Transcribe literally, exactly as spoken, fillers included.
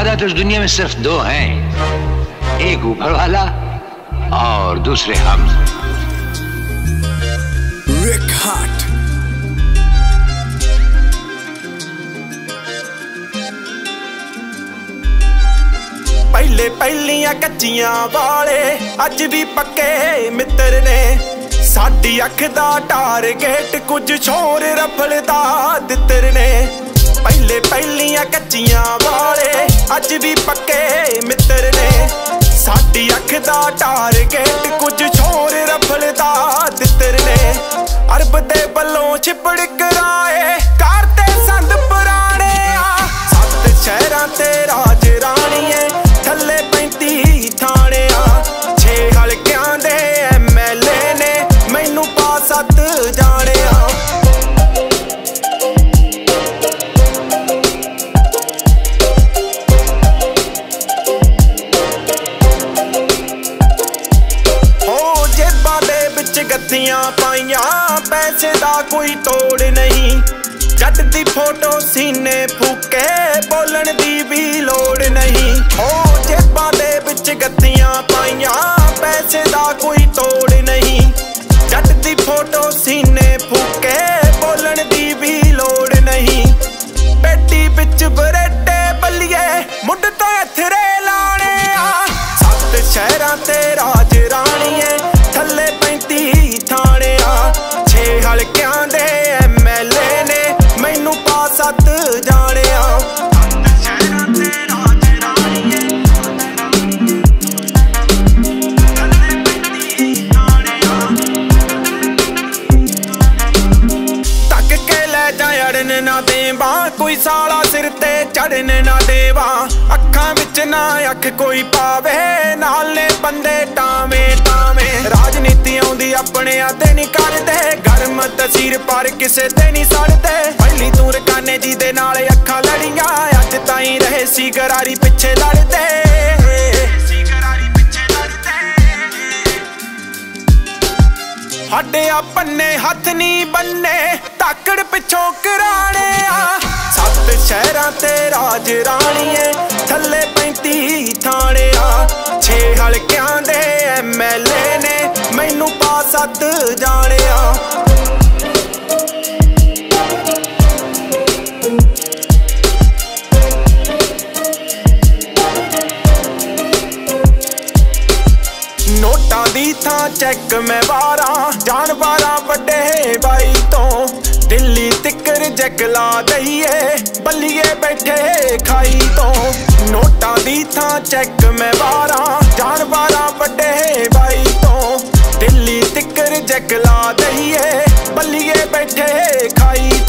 वादा तो इस दुनिया में सिर्फ दो हैं, एक ऊपर वाला और दूसरे हम। रिक हार्ट। पहले पहलियां कच्चियां वाले अज भी पक्के मित्र ने, साडी अख दा टारगेट कुछ छोर रफल दा दितर ने। पहले पहलियां कच्चियां वाले अज भी पक्के मित्र ने, साडी अख दा टारगेट कुछ छोर रफल दा दितर ने। अरब दे बलों छिपड़ कराए करते संद पुराने, सत शहरां ते राज राणिए थले पैंती थाने, छे हलकियां दे एम एल ए ने मैनू पा सत जाने। गत्तियां पाइया पैसे दा कोई तोड़ नहीं, जट दी फोटो सीने फूके बोलन दी भी लोड़ नहीं। ओ जेबा दे विच गत्तियां पाइया पैसे दा कोई तोड़ नहीं, जट दी फोटो सीने फूके बोलन दी भी लोड़ नहीं। पेटी विच बरेटे बलिए मुंड ते थरे लाने, सत शहरां ते राज राणिए थले थाने, छे हलकियां दे एम एल ए ने मैनू पा सत जाने। तक के लै जा अड़न ना देवा, कोई साला सिर ते चढ़न ना देवा। अखां विच ना अख कोई पावे, नाले बंदे टावे टावे। राजनीति आउंदी अपने ते नहीं करदे, गर्म तसीर पर किसे ते नहीं सड़दे। पहली तू रकाने जी दे नाल अखां लड़ियां, अज ताईं रहे सी गरारी पिछे लड़दे। हाडे अपने हथ नहीं बन्ने ताकड़ पिछों कराने, सत शहरां ते राज राणिए थले पैंती थाने, छे हलकियां दे एम एल ए ने मैनू पा सत जाने। नोटा दी था चेक मैं बारा जान बारा बड़े भाई तो, दिल्ली तिकर जकला दईए बलिए बैठे खाई तो। नोटा दी था चेक मैं बारा जान बारा बड़े भाई तो, दिल्ली तिकर जकला दईए बलिए बैठे खाई।